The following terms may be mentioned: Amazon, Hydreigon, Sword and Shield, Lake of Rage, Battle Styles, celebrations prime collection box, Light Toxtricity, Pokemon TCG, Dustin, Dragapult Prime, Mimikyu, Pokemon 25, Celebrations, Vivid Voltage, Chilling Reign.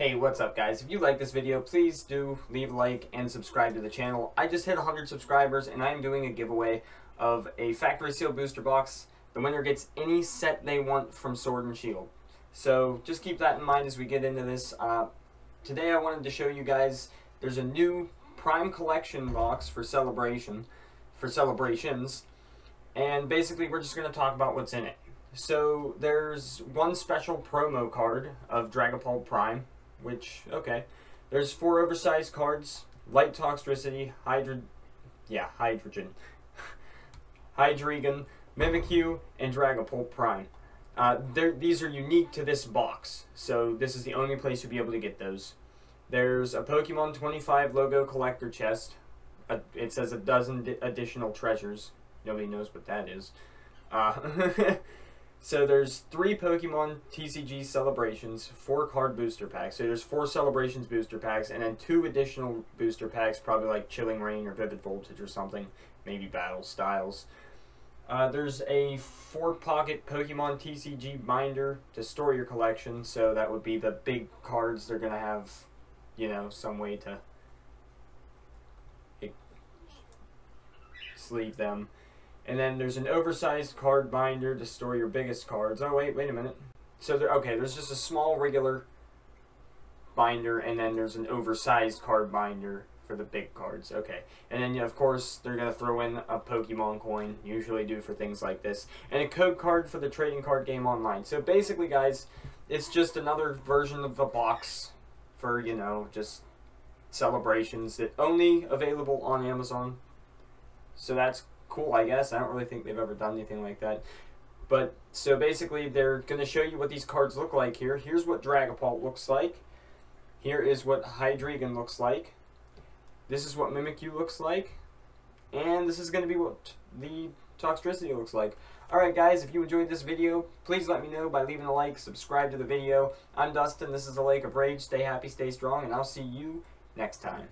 Hey, what's up guys? If you like this video, please do leave a like and subscribe to the channel. I just hit 100 subscribers and I'm doing a giveaway of a factory seal booster box. The winner gets any set they want from Sword and Shield. So just keep that in mind as we get into this. Today I wanted to show you guys there's a new Prime Collection box for Celebrations. And basically we're just going to talk about what's in it. So there's one special promo card of Dragapult Prime. Which, okay, there's four oversized cards, Light Toxtricity, Hydreigon, Mimikyu, and Dragapult Prime. These are unique to this box, so this is the only place you'll be able to get those. There's a Pokemon 25 logo collector chest. It says a dozen additional treasures. Nobody knows what that is. So there's three Pokemon TCG Celebrations, four card booster packs. So there's four Celebrations booster packs, and then two additional booster packs, probably like Chilling Reign or Vivid Voltage or something, maybe Battle Styles. There's a four-pocket Pokemon TCG binder to store your collection, so that would be the big cards they're going to have, you know, some way to sleeve them. And then there's an oversized card binder to store your biggest cards. Oh, wait a minute. So, there's just a small regular binder, and then there's an oversized card binder for the big cards. Okay. And then, of course, they're going to throw in a Pokemon coin. Usually do for things like this. And a code card for the trading card game online. So, basically, guys, it's just another version of the box for, you know, just Celebrations that only available on Amazon. So, that's cool, I guess. I don't really think they've ever done anything like that. But, so basically, they're going to show you what these cards look like here. Here's what Dragapult looks like. Here is what Hydreigon looks like. This is what Mimikyu looks like. And this is going to be what the Toxtricity looks like. Alright guys, if you enjoyed this video, please let me know by leaving a like, subscribe to the video. I'm Dustin, this is the Lake of Rage. Stay happy, stay strong, and I'll see you next time.